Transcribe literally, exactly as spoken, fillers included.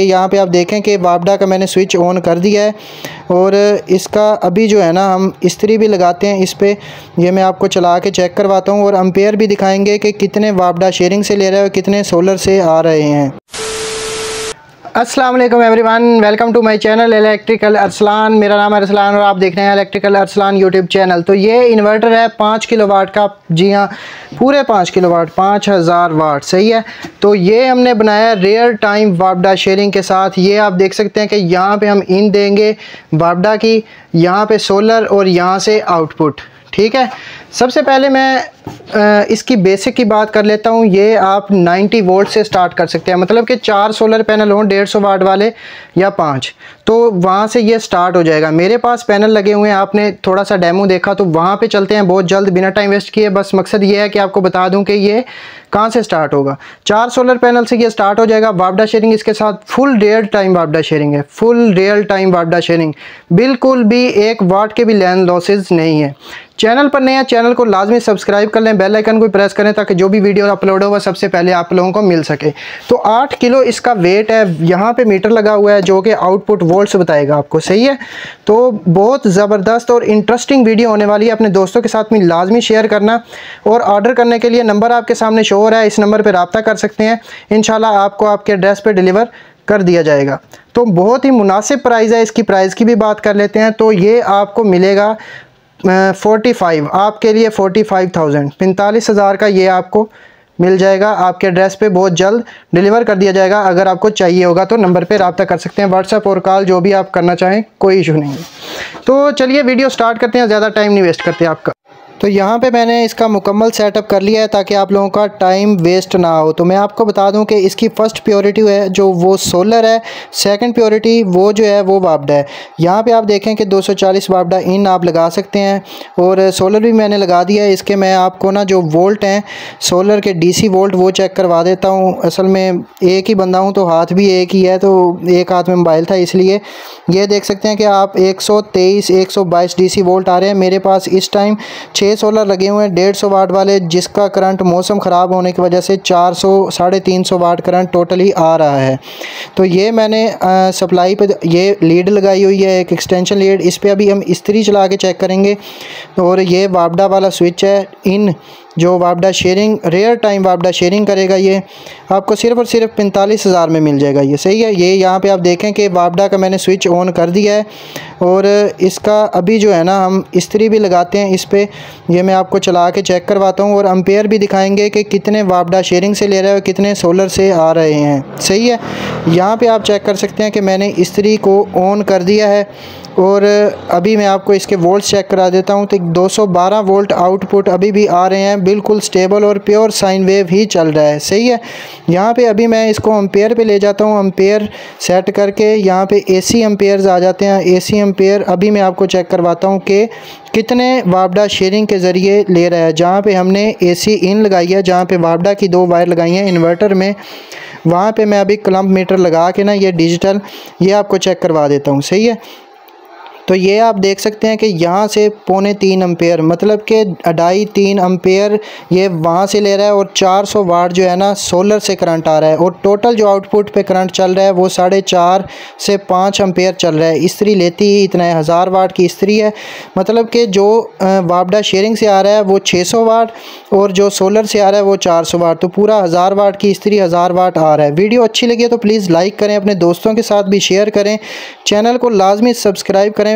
यहाँ पे आप देखें कि वापडा का मैंने स्विच ऑन कर दिया है और इसका अभी जो है ना हम इस्त्री भी लगाते हैं इस पर। यह मैं आपको चला के चेक करवाता हूँ और अम्पेयर भी दिखाएंगे कि कितने वापडा शेयरिंग से ले रहे हैं और कितने सोलर से आ रहे हैं। अस्सलाम वालेकुम everyone, welcome to my channel electrical Arsalan. मेरा नाम है अरसलान और आप देख रहे हैं इलेक्ट्रिकल अरसलान यूट्यूब चैनल। तो ये इन्वर्टर है पाँच किलो वाट का, जी हाँ पूरे पाँच किलो वाट, पाँच हज़ार वाट, सही है। तो ये हमने बनाया रियल टाइम वापडा शेयरिंग के साथ। ये आप देख सकते हैं कि यहाँ पर हम इन देंगे वापडा की, यहाँ पर सोलर और यहाँ से आउटपुट, ठीक है। सबसे पहले मैं इसकी बेसिक की बात कर लेता हूँ। ये आप नब्बे वोल्ट से स्टार्ट कर सकते हैं, मतलब कि चार सोलर पैनल हों डेढ़ सौ वाट वाले या पाँच, तो वहाँ से ये स्टार्ट हो जाएगा। मेरे पास पैनल लगे हुए हैं, आपने थोड़ा सा डेमो देखा, तो वहाँ पे चलते हैं बहुत जल्द बिना टाइम वेस्ट किए। बस मकसद ये है कि आपको बता दूँ कि ये कहाँ से स्टार्ट होगा। चार सोलर पैनल से ये स्टार्ट हो जाएगा। वापडा शेयरिंग इसके साथ फुल रियल टाइम वापडा शेयरिंग है, फुल रियल टाइम वापडा शेयरिंग, बिल्कुल भी एक वाट के भी लैंड लॉसेज नहीं है। चैनल पर नया चैनल को लाजमी सब्सक्राइब कर लें, बेल आइकन को प्रेस करें ताकि जो भी वीडियो अपलोड होगा सबसे पहले आप लोगों को मिल सके। तो आठ किलो इसका वेट है, यहाँ पे मीटर लगा हुआ है जो कि आउटपुट वोल्ट्स बताएगा आपको, सही है। तो बहुत ज़बरदस्त और इंटरेस्टिंग वीडियो होने वाली है, अपने दोस्तों के साथ में लाजमी शेयर करना। और ऑर्डर करने के लिए नंबर आपके सामने शो हो रहा है, इस नंबर पर रब्ता कर सकते हैं, इंशाल्लाह आपको आपके एड्रेस पर डिलीवर कर दिया जाएगा। तो बहुत ही मुनासिब प्राइस है, इसकी प्राइस की भी बात कर लेते हैं। तो ये आपको मिलेगा फोर्टी फाइव आपके लिए फोर्टी फाइव थाउजेंड पैंतालीस हज़ार का ये आपको मिल जाएगा, आपके एड्रेस पे बहुत जल्द डिलीवर कर दिया जाएगा। अगर आपको चाहिए होगा तो नंबर पे रब्ता कर सकते हैं, व्हाट्सएप और कॉल जो भी आप करना चाहें, कोई इशू नहीं है। तो चलिए वीडियो स्टार्ट करते हैं, ज़्यादा टाइम नहीं वेस्ट करते आपका। तो यहाँ पे मैंने इसका मुकम्मल सेटअप कर लिया है ताकि आप लोगों का टाइम वेस्ट ना हो। तो मैं आपको बता दूं कि इसकी फ़र्स्ट प्योरिटी है जो वो सोलर है, सेकंड प्योरिटी वो जो है वो वापडा है। यहाँ पे आप देखें कि दो सौ चालीस वापडा इन आप लगा सकते हैं और सोलर भी मैंने लगा दिया है। इसके मैं आपको ना जो वोल्ट हैं सोलर के डी सी वोल्ट वो चेक करवा देता हूँ। असल में एक ही बंदा हूँ तो हाथ भी एक ही है, तो एक हाथ में मोबाइल था इसलिए। ये देख सकते हैं कि आप एक सौ तेईस एक सौ बाईस डी सी वोल्ट आ रहे हैं। मेरे पास इस टाइम छः सोलर लगे हुए हैं डेढ़ सौ वाट वाले, जिसका करंट मौसम ख़राब होने की वजह से चार सौ साढ़े तीन सौ वाट करंट टोटली आ रहा है। तो ये मैंने आ, सप्लाई पे ये लीड लगाई हुई है, एक एक्सटेंशन लीड, इस पर अभी हम इस्त्री चला के चेक करेंगे। और ये वापडा वाला स्विच है इन, जो वापडा शेयरिंग रियल टाइम वापडा शेयरिंग करेगा। ये आपको सिर्फ और सिर्फ पैंतालीस हज़ार में मिल जाएगा, ये सही है। ये यहाँ पे आप देखें कि वापडा का मैंने स्विच ऑन कर दिया है और इसका अभी जो है ना हम इस्त्री भी लगाते हैं इस पर। यह मैं आपको चला के चेक करवाता हूँ और अम्पेयर भी दिखाएंगे कि कितने वापडा शेयरिंग से ले रहे हैं और कितने सोलर से आ रहे हैं, सही है। यहाँ पर आप चेक कर सकते हैं कि मैंने इस्त्री को ऑन कर दिया है और अभी मैं आपको इसके वोल्ट चेक करा देता हूँ। तो दो सौ बारह वोल्ट आउटपुट अभी भी आ रहे हैं, बिल्कुल स्टेबल और प्योर साइन वेव ही चल रहा है, सही है। यहाँ पे अभी मैं इसको अम्पेयर पे ले जाता हूँ, अम्पेयर सेट करके यहाँ पे एसी अम्पेयर्स आ जाते हैं। एसी अम्पेयर अभी मैं आपको चेक करवाता हूँ कि कितने वापडा शेयरिंग के ज़रिए ले रहा है। जहाँ पे हमने एसी इन लगाई है, जहाँ पे वापडा की दो वायर लगाई हैं इन्वर्टर में, वहाँ पर मैं अभी क्लम्प मीटर लगा के ना ये डिजिटल ये आपको चेक करवा देता हूँ, सही है। तो ये आप देख सकते हैं कि यहाँ से पौने तीन अम्पेयर, मतलब कि अढ़ाई तीन अम्पेयर ये वहाँ से ले रहा है और चार सौ वाट जो है ना सोलर से करंट आ रहा है। और टोटल जो आउटपुट पे करंट चल रहा है वो साढ़े चार से पाँच अम्पेयर चल रहा है। इस्त्री लेती ही इतना है, हज़ार वाट की इस्त्री है, मतलब कि जो वापडा शेयरिंग से आ रहा है वो छः सौ वाट और जो सोलर से आ रहा है वो चार सौ वाट, तो पूरा हज़ार वाट की इस्त्री हज़ार वाट आ रहा है। वीडियो अच्छी लगी है तो प्लीज़ लाइक करें, अपने दोस्तों के साथ भी शेयर करें, चैनल को लाजमी सब्सक्राइब करें।